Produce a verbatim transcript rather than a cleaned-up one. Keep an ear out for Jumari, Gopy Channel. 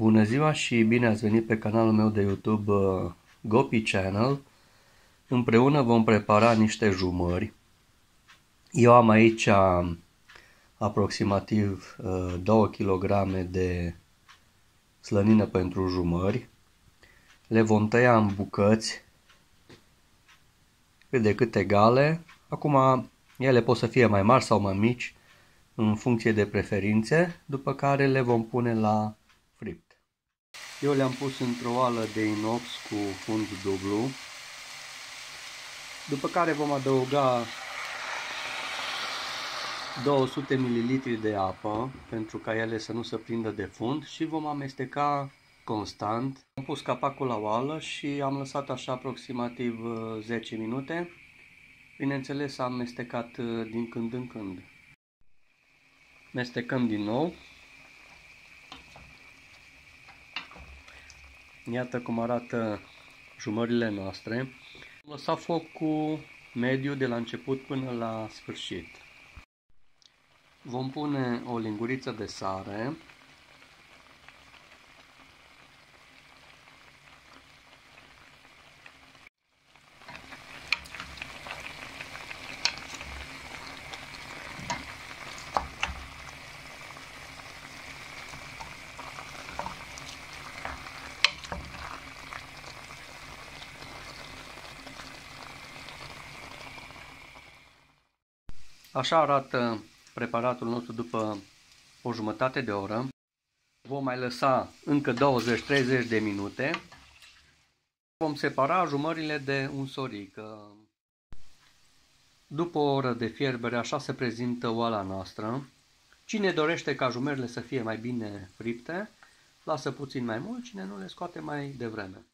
Bună ziua și bine ați venit pe canalul meu de YouTube Gopy Channel. Împreună vom prepara niște jumări. Eu am aici aproximativ două kilograme de slănină pentru jumări. Le vom tăia în bucăți cât de cât egale. Acum ele pot să fie mai mari sau mai mici în funcție de preferințe, după care le vom pune la fript. Eu le-am pus într-o oală de inox cu fund dublu, după care vom adăuga două sute de mililitri de apă pentru ca ele să nu se prindă de fund și vom amesteca constant. Am pus capacul la oală și am lăsat așa aproximativ zece minute. Bineînțeles, am amestecat din când în când. Amestecăm din nou. Iată cum arată jumările noastre. Am lăsat focul mediu de la început până la sfârșit. Vom pune o linguriță de sare. Așa arată preparatul nostru după o jumătate de oră. Vom mai lăsa încă douăzeci-treizeci de minute. Vom separa jumările de unsorică. După o oră de fierbere, așa se prezintă oala noastră. Cine dorește ca jumările să fie mai bine fripte, lasă puțin mai mult, cine nu le scoate mai devreme.